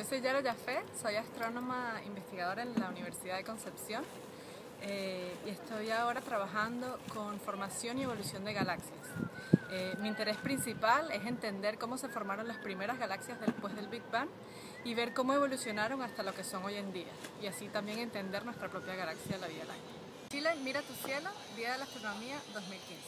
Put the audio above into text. Yo soy Yara Jaffé, soy astrónoma investigadora en la Universidad de Concepción y estoy ahora trabajando con formación y evolución de galaxias. Mi interés principal es entender cómo se formaron las primeras galaxias después del Big Bang y ver cómo evolucionaron hasta lo que son hoy en día, y así también entender nuestra propia galaxia, la Vía Láctea. Chile, mira tu cielo, Día de la Astronomía 2015.